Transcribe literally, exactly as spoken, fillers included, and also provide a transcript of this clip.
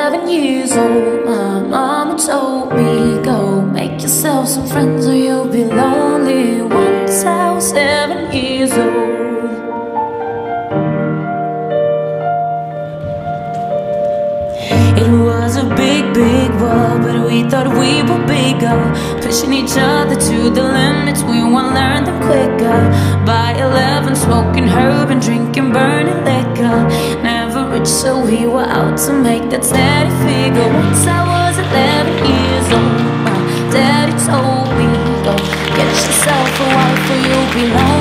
eleven years old, my mama told me, go make yourself some friends or you'll be lonely. Once I was seven years old. It was a big, big world, but we thought we were bigger, pushing each other to the limits. We won't learn them quicker. By eleven, smoking herb and drinking burning liquor. Never rich, so we were out to make that steady figure. Once I was eleven years old, my daddy told me, go get yourself a wife or you'll be lonely.